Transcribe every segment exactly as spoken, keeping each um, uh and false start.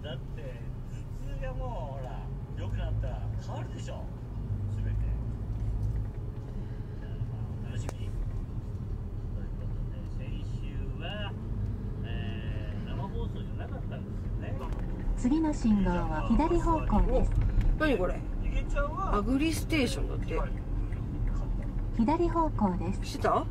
うだって頭痛がもうほら良くなったら変わるでしょ、全て。お楽しみにということで、先週は、えー、生放送じゃなかったんですよね。次の信号は左方向です。何これ、アグリステーションだって。左方向です。知ってた？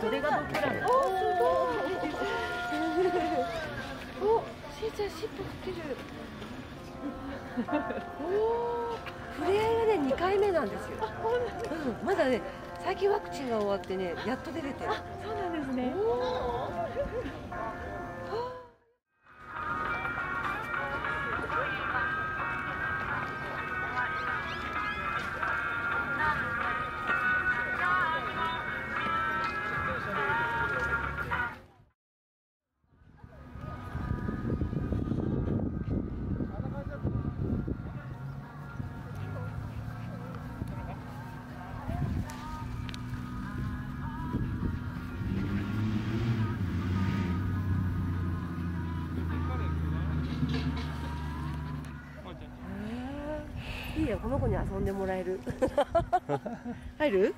それが僕らの。おお、すごい。お、しーちゃん尻尾振ってる。おお、触れ合いがね、二回目なんですよ。うん、まだね、最近ワクチンが終わってね、やっと出れてる。あ、そうなんですね。いいよ、この子に遊んでもらえる。入る？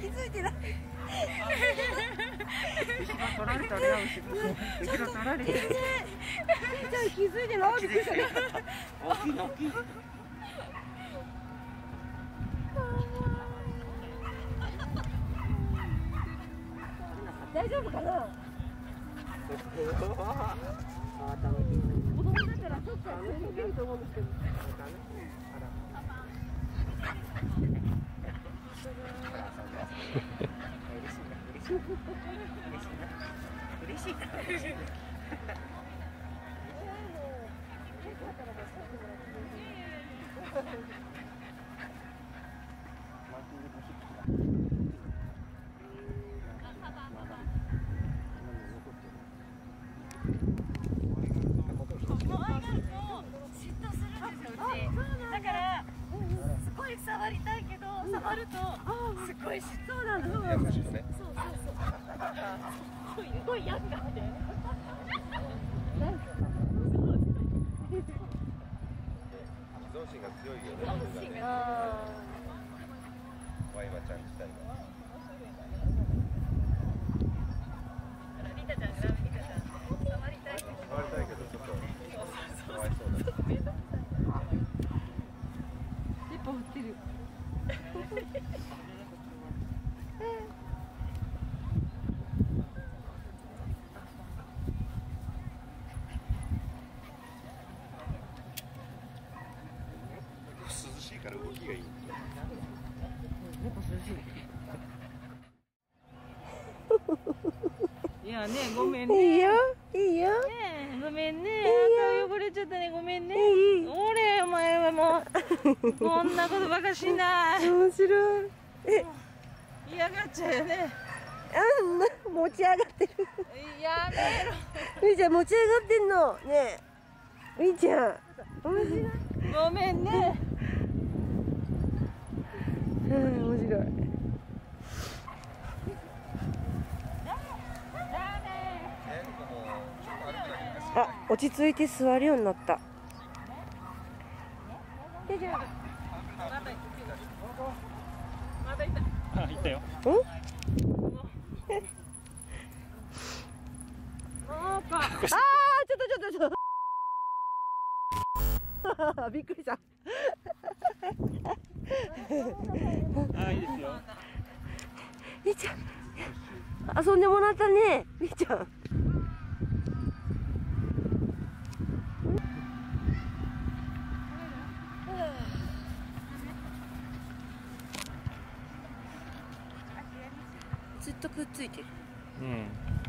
気づいてないですよね。大丈夫かな。子供だからちょっと遊びにくいと思うんですけど。嬉しいから嬉しいから。触りたいけど、触るとすごいしそうなの。そうそうそう。すごいやんがって。依存心が強いよね。依存心が。ワイマちゃん自体が。リタちゃん、リタちゃん、触りたいけど。触りたいけどちょっと。そうそうそう。からね、ごめんね。いいよ、いいよ。ね、ごめんね。顔汚れちゃったね、ごめんね。俺、お前はもうこんなことばかしない。面白い。え、嫌がっちゃうよね。あん、持ち上がってる。やめろ。みーちゃん持ち上がってんのね。みーちゃん。面白い。ごめんね。うん、面白い。あ、落ち着いて座るようになった。大丈夫。また行った。あ、行ったよ。うん？ああ、ちょっとちょっとちょっと。びっくりした。あ、いいですよ。みーちゃん、遊んでもらったね、みーちゃん。ずっとくっついてる。うん。